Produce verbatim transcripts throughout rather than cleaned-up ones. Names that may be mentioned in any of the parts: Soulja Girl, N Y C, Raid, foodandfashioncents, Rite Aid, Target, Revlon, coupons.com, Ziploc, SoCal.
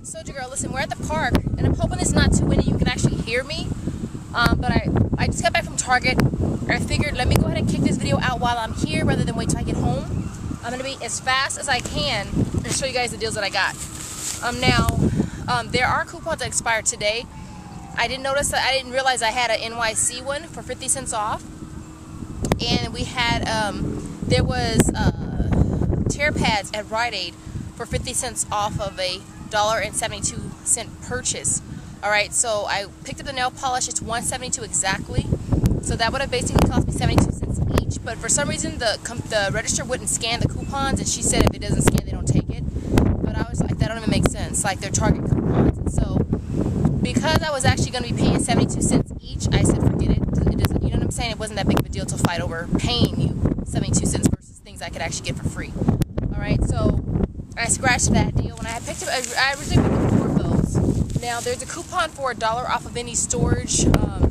guys, Soulja Girl, listen, we're at the park, and I'm hoping it's not too windy, you can actually hear me, um, but I, I just got back from Target, and I figured let me go ahead and kick this video out while I'm here rather than wait till I get home. I'm going to be as fast as I can and show you guys the deals that I got. Um, now, um, there are coupons that expire today. I didn't notice that, I didn't realize I had an N Y C one for fifty cents off, and we had, um, there was uh, tear pads at Rite Aid for fifty cents off of a one dollar and seventy-two cent purchase. Alright, so I picked up the nail polish, it's one seventy-two exactly, so that would have basically cost me seventy-two cents each, but for some reason the, the register wouldn't scan the coupons, and she said if it doesn't scan, they don't take it, but I was like, that don't even make sense, like they're Target coupons, and so because I was actually going to be paying seventy-two cents each, I said forget it, it doesn't, you know what I'm saying, it wasn't that big of a deal to fight over paying you seventy-two cents versus things I could actually get for free. Alright, so I scratched that deal when I had picked up. I originally picked up four of those. Now there's a coupon for a dollar off of any storage, um,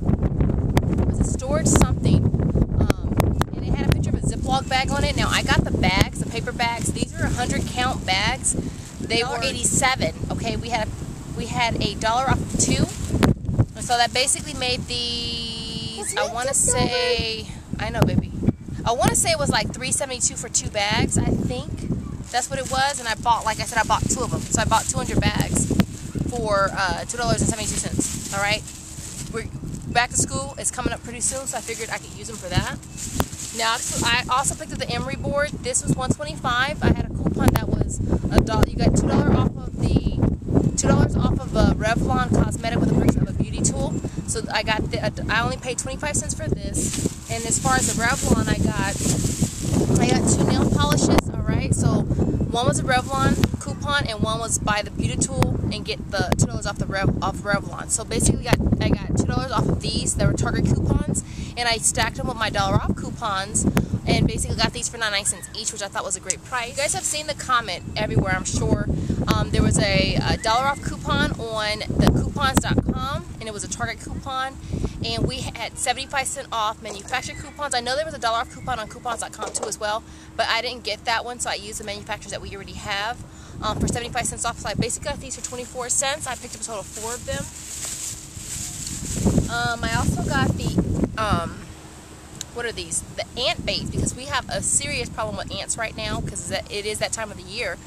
was it storage something? Um, and it had a picture of a Ziploc bag on it. Now I got the bags, the paper bags. These are one hundred count bags. They were eighty-seven. Okay, we had a, we had a dollar off of two, so that basically made these. I want to say, I know, baby. I want to say it was like three seventy-two for two bags, I think. That's what it was, and I bought, like I said, I bought two of them. So I bought two hundred bags for uh, two dollars and seventy-two cents, all right? We're back to school. It's coming up pretty soon, so I figured I could use them for that. Now, I also picked up the emery board. This was one twenty-five. I had a coupon that was a dollar. You got two dollars off of the, two dollars off of a Revlon cosmetic with a picture of a beauty tool. So I got, the, I only paid twenty-five cents for this. And as far as the Revlon, I got, I got two nail polishes. So one was a Revlon coupon and one was buy the beauty tool and get the two dollars off the Rev off Revlon. So basically, I got, I got two dollars off of these. They were Target coupons, and I stacked them with my dollar off coupons, and basically got these for ninety-nine cents each, which I thought was a great price. You guys have seen the comment everywhere, I'm sure. Um, there was a, a dollar off coupon on the coupons dot com, and it was a Target coupon, and we had seventy-five cent off manufacturer coupons. I know there was a dollar off coupon on coupons dot com too as well, but I didn't get that one, so I used the manufacturers that we already have um, for seventy-five cents off. So I basically got these for twenty-four cents. I picked up a total of four of them. Um, I also got the, um, what are these? The ant baits, because we have a serious problem with ants right now because it is that time of the year.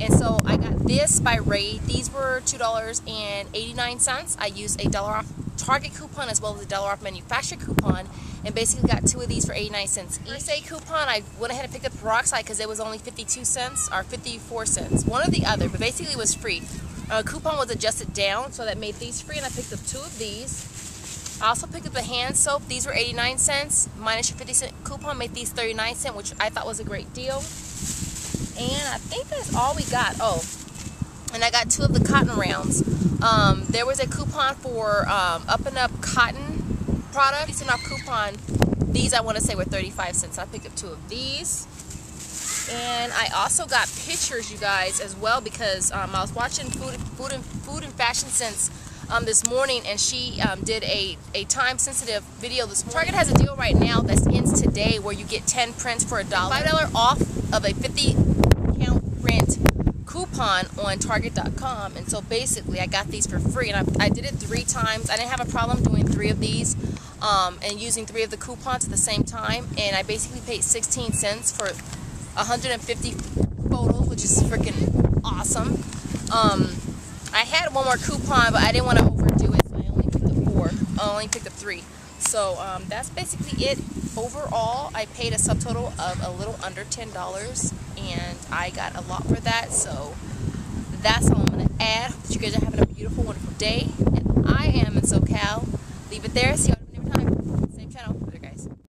And so I got this by Raid. These were two dollars and eighty-nine cents. I used a dollar off Target coupon as well as a dollar off manufacturer coupon, and basically got two of these for eighty-nine cents each. Rite Aid coupon, I went ahead and picked up peroxide because it was only fifty-two cents or fifty-four cents, one or the other, but basically it was free. Uh, coupon was adjusted down, so that made these free, and I picked up two of these. I also picked up the hand soap. These were eighty-nine cents minus your fifty cent coupon, made these thirty-nine cents, which I thought was a great deal. And I think that's all we got. Oh, and I got two of the cotton rounds. Um, there was a coupon for um, Up and Up cotton product. These are not coupon. These I want to say were thirty-five cents. I picked up two of these. And I also got pictures, you guys, as well, because um, I was watching Food, Food, and, Food and Fashion Sense um, this morning, and she um, did a, a time-sensitive video this morning. Target has a deal right now that ends today where you get ten prints for a dollar. five dollars off of a fifty count print coupon on Target dot com, and so basically I got these for free, and I, I did it three times. I didn't have a problem doing three of these um, and using three of the coupons at the same time, and I basically paid sixteen cents for one hundred fifty photos, which is freaking awesome. Um, I had one more coupon, but I didn't want to overdo it, so I only picked up four. I only picked up three. So um, that's basically it. Overall, I paid a subtotal of a little under ten dollars, and I got a lot for that, so that's all I'm going to add. Hope that you guys are having a beautiful, wonderful day, and I am in SoCal. Leave it there. See you